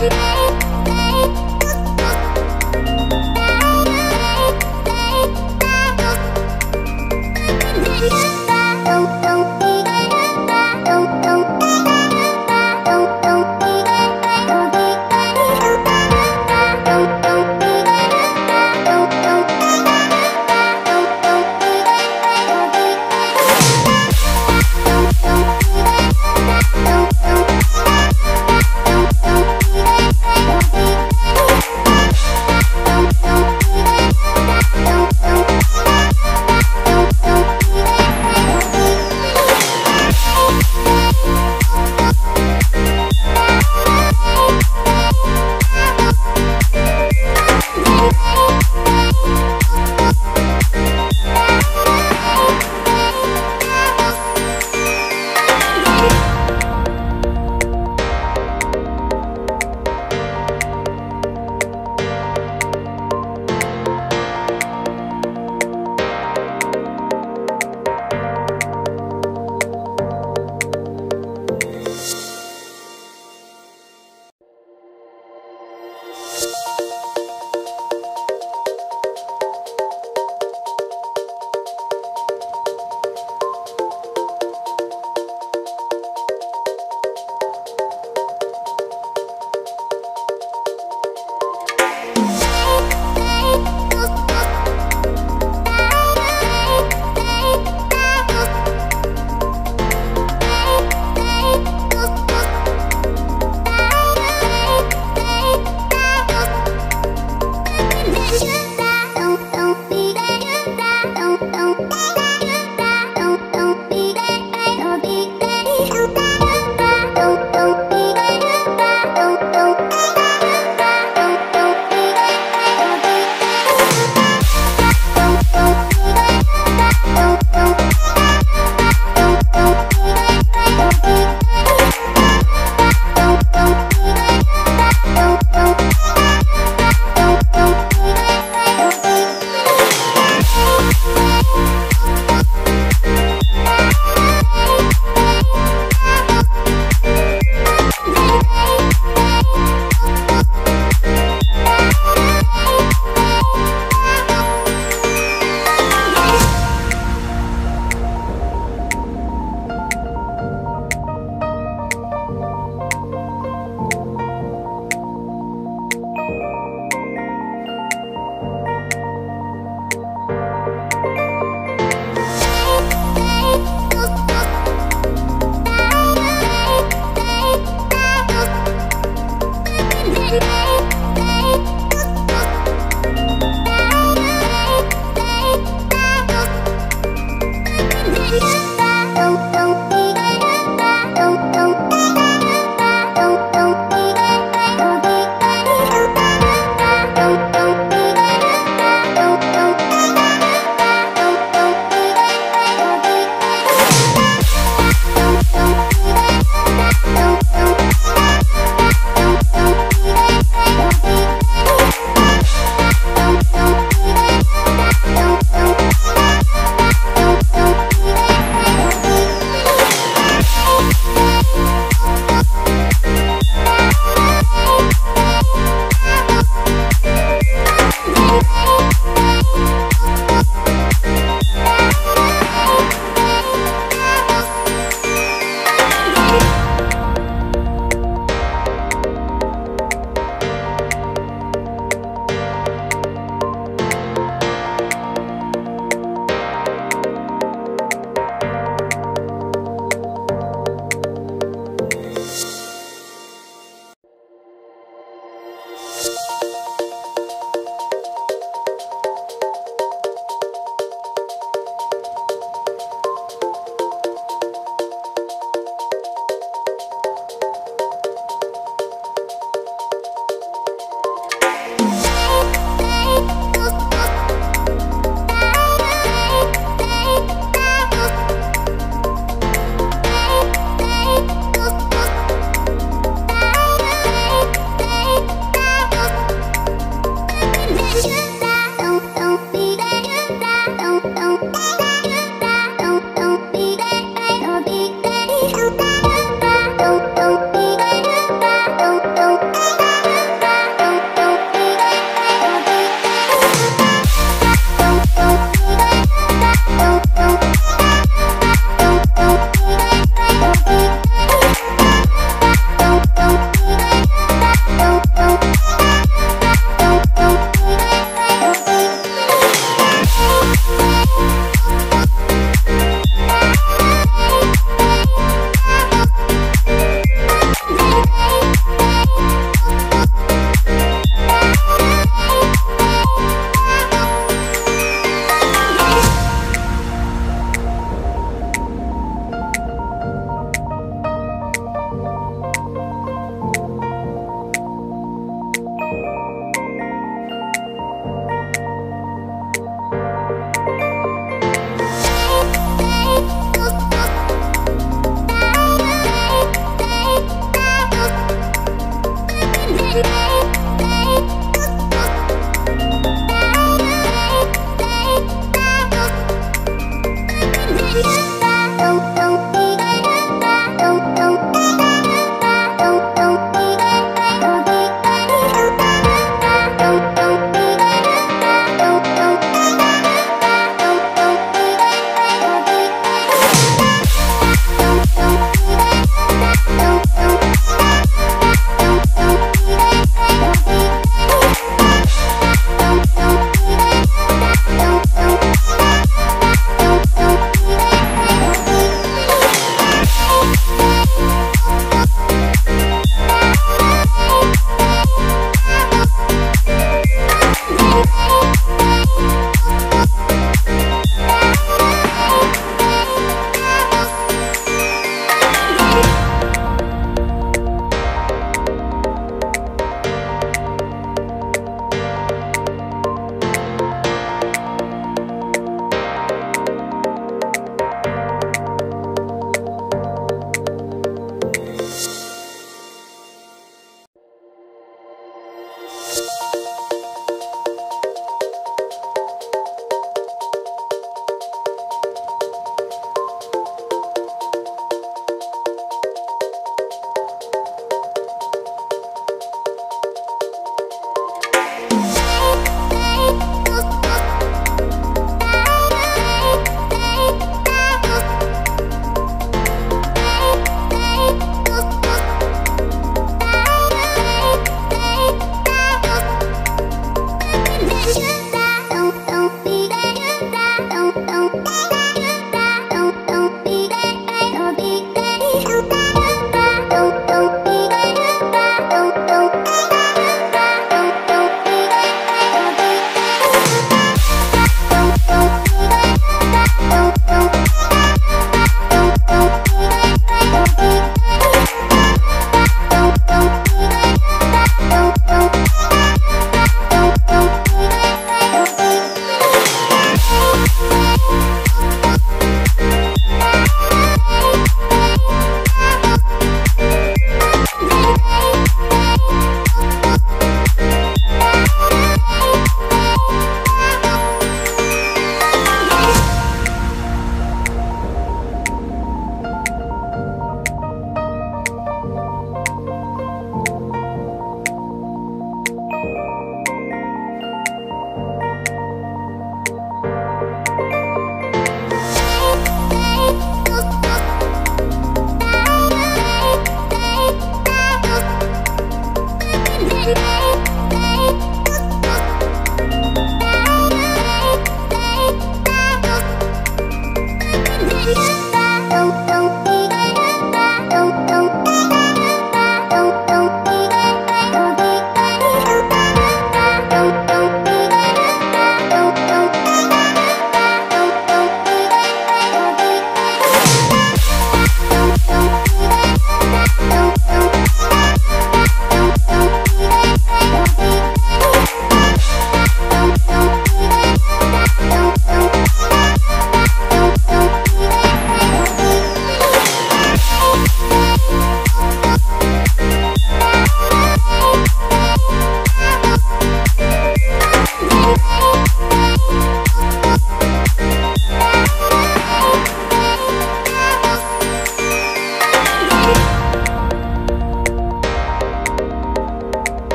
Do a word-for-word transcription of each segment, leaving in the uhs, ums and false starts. Bye.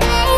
me.